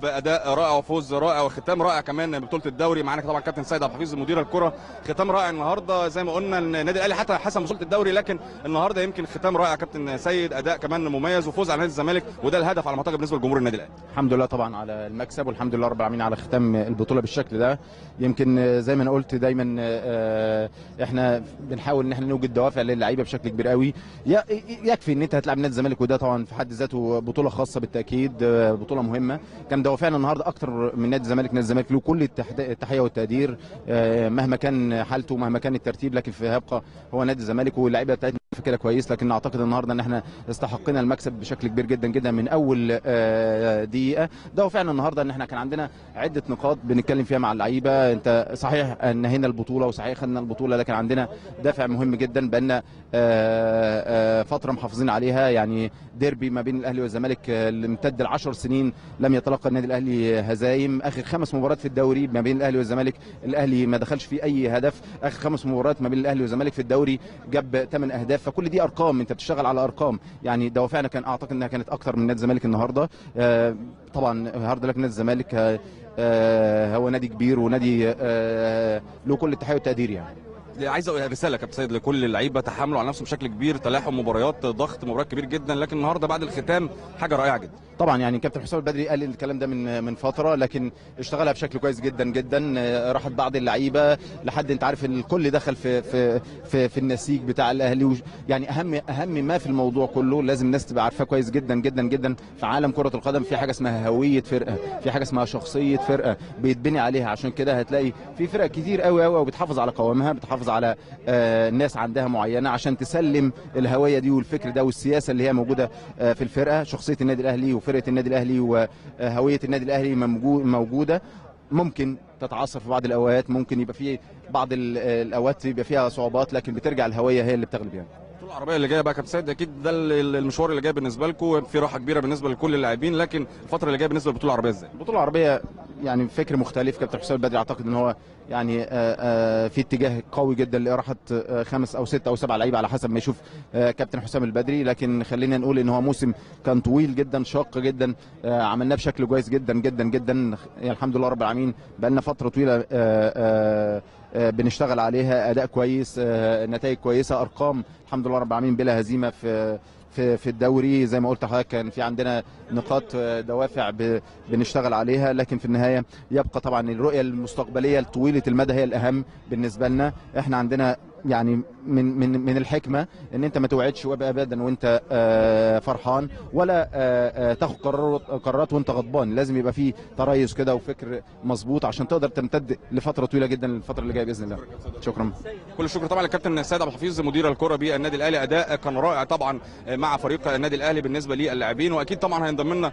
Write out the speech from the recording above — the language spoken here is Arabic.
باداء رائع وفوز رائع وختام رائع كمان ببطوله الدوري. معانا طبعا كابتن سيد عبد الحفيظ مدير الكره، ختام رائع النهارده زي ما قلنا. النادي الاهلي حتى حسم بطوله الدوري، لكن النهارده يمكن ختام رائع كابتن سيد، اداء كمان مميز وفوز على نادي الزمالك، وده الهدف على ما اعتقد بالنسبه لجمهور النادي الاهلي. الحمد لله طبعا على المكسب، والحمد لله رب العالمين على ختام البطوله بالشكل ده. يمكن زي ما انا قلت دايما احنا بنحاول ان احنا نوجد دوافع للعيبه بشكل كبير قوي. يكفي ان انت هتلعب نادي الزمالك، وده طبعا في حد ذاته بطوله خاصه بالتاكيد، بطوله مهمه. كان دوافعنا النهارده اكتر من نادي الزمالك. نادي الزمالك له كل التحيه والتقدير مهما كان حالته ومهما كان الترتيب، لكن في هيبقى هو نادي الزمالك واللعيبه بتاعتنا فكره كويس. لكن اعتقد النهارده ان احنا استحقنا المكسب بشكل كبير جدا جدا من اول دقيقه. دوافعنا النهارده ان احنا كان عندنا عده نقاط بنتكلم فيها مع اللعيبه. انت صحيح انهينا البطوله وصحيح خدنا البطوله، لكن عندنا دافع مهم جدا بقالنا فتره محافظين عليها. يعني ديربي ما بين الاهلي والزمالك اللي امتد ل10 سنين لم يتلقى النادي الاهلي هزايم. اخر 5 مباريات في الدوري ما بين الاهلي والزمالك الاهلي ما دخلش فيه اي هدف. اخر 5 مباريات ما بين الاهلي والزمالك في الدوري جاب 8 اهداف. فكل دي ارقام، انت بتشتغل على ارقام. يعني دوافعنا كان اعتقد انها كانت اكتر من نادي الزمالك النهارده. طبعا النهارده لك نادي الزمالك هو نادي كبير ونادي له كل التحيه والتقدير. يعني عايز اقولها رساله كابتن سيد لكل اللعيبه، تحاملوا على نفسهم بشكل كبير، تلاحم مباريات، ضغط مباريات كبير جدا، لكن النهارده بعد الختام حاجه رائعه جدا. طبعا يعني كابتن حسام البدري قال الكلام ده من فتره، لكن اشتغلها بشكل كويس جدا جدا. راحت بعض اللعيبه لحد انت عارف ان الكل دخل في النسيج بتاع الاهلي. يعني اهم ما في الموضوع كله لازم الناس تبقى عارفاه كويس جدا جدا جدا. في عالم كره القدم في حاجه اسمها هويه فرقه، في حاجه اسمها شخصيه فرقه بيتبني عليها. عشان كده هتلاقي في فرق كتير قوي قوي بتحافظ على قوامها، بتحافظ على ناس عندها معينه عشان تسلم الهويه دي والفكر ده والسياسه اللي هي موجوده في الفرقه. شخصيه النادي الاهلي وفرقه النادي الاهلي وهويه النادي الاهلي موجوده. ممكن تتعصر في بعض الاوقات، ممكن يبقى في بعض الاوقات يبقى فيها صعوبات، لكن بترجع الهويه هي اللي بتغلب. يعني العربيه اللي جايه بقى كابتن سيد، اكيد ده المشوار اللي جاي بالنسبه لكم، في راحه كبيره بالنسبه لكل اللاعبين، لكن الفتره اللي جايه بالنسبه للبطوله العربيه ازاي؟ البطوله العربيه يعني فكر مختلف. كابتن حسام البدري اعتقد ان هو يعني في اتجاه قوي جدا لراحه 5 أو 6 أو 7 لعيبه على حسب ما يشوف كابتن حسام البدري. لكن خلينا نقول ان هو موسم كان طويل جدا شاق جدا، عملناه بشكل كويس جدا جدا جدا. يعني الحمد لله رب العالمين بقى لنا فتره طويله بنشتغل عليها، اداء كويس، نتائج كويسه، ارقام الحمد لله رب العالمين بلا هزيمه في الدوري. زي ما قلت لحضرتك كان في عندنا نقاط دوافع بنشتغل عليها، لكن في النهايه يبقى طبعا الرؤيه المستقبليه طويله المدى هي الاهم بالنسبه لنا. احنا عندنا يعني من الحكمه ان انت ما توعدش ابدا وانت فرحان، ولا تاخد قرارات وانت غضبان. لازم يبقى في تريث كده وفكر مظبوط عشان تقدر تمتد لفتره طويله جدا الفتره اللي جايه باذن الله. شكرا، كل الشكر طبعا للكابتن سيد عبد الحفيظ مدير الكره بالنادي الاهلي. اداء كان رائع طبعا مع فريق النادي الاهلي بالنسبه للاعبين، واكيد طبعا هينضم لنا